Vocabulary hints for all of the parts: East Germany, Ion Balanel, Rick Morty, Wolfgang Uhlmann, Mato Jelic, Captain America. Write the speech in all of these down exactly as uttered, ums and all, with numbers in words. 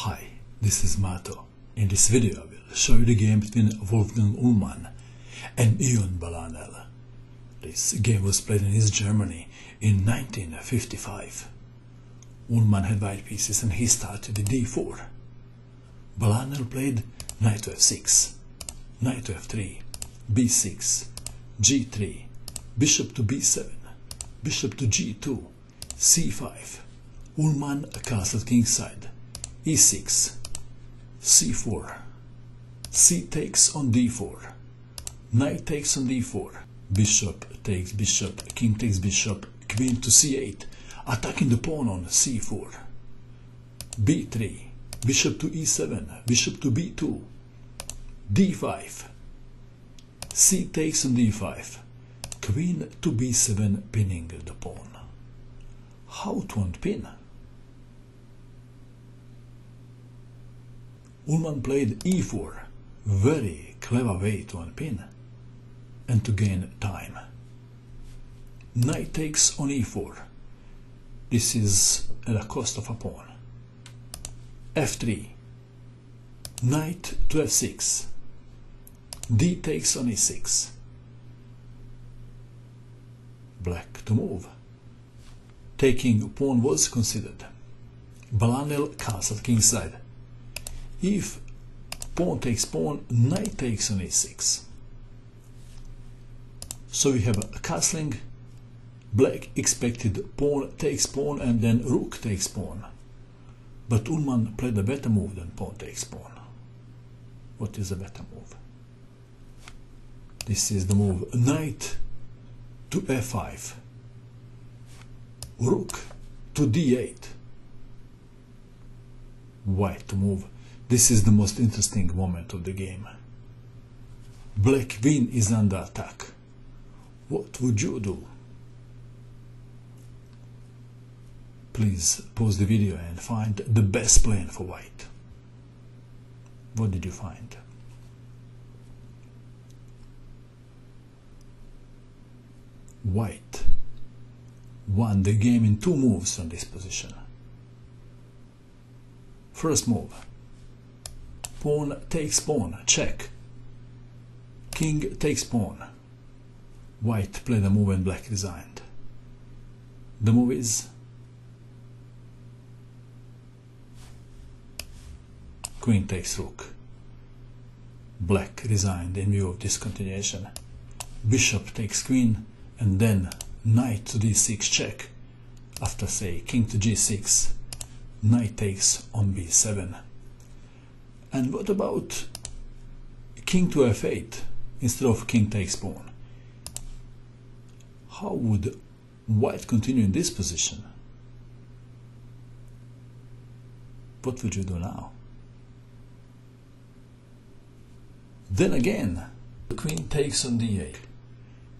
Hi, this is Mato. In this video I will show you the game between Wolfgang Uhlmann and Ion Balanel. This game was played in East Germany in nineteen fifty-five. Uhlmann had white pieces and he started with d four. Balanel played knight to f six, knight to f three, b six, g three, bishop to b seven, bishop to g two, c five. Uhlmann castled kingside. e six, c four, c takes on d four, knight takes on d four, bishop takes bishop, king takes bishop, queen to c eight, attacking the pawn on c four, b three, bishop to e seven, bishop to b two, d five, c takes on d five, queen to b seven, pinning the pawn. How to unpin? Uhlmann played e four, very clever way to unpin and to gain time. Knight takes on e four, this is at the cost of a pawn. f three, knight to f six, d takes on e six, black to move, taking pawn was considered. Balanel castled kingside. If pawn takes pawn, knight takes on e six. So we have a castling. Black expected pawn takes pawn and then rook takes pawn. But Uhlmann played a better move than pawn takes pawn. What is a better move? This is the move knight to f five, rook to d eight. White to move. This is the most interesting moment of the game. Black queen is under attack. What would you do? Please pause the video and find the best plan for white. What did you find? White won the game in two moves on this position. First move. Pawn takes pawn, check. King takes pawn. White played a move and black resigned. The move is queen takes rook. Black resigned in view of discontinuation. Bishop takes queen and then knight to d six check. After say king to g six, knight takes on b seven. And what about king to f eight instead of king takes pawn? How would white continue in this position? What would you do now? Then again, queen takes on d eight,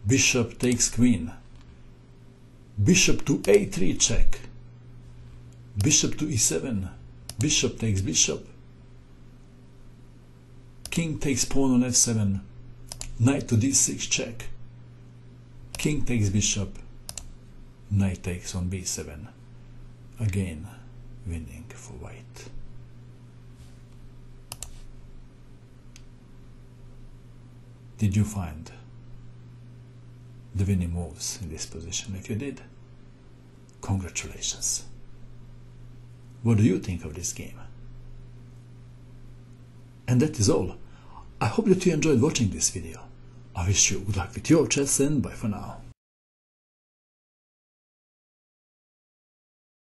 bishop takes queen, bishop to a three check, bishop to e seven, bishop takes bishop, king takes pawn on f seven, knight to d six check, king takes bishop, knight takes on b seven, again winning for white. Did you find the winning moves in this position? If you did, congratulations. What do you think of this game? And that is all. I hope that you enjoyed watching this video. I wish you good luck with your chess and bye for now.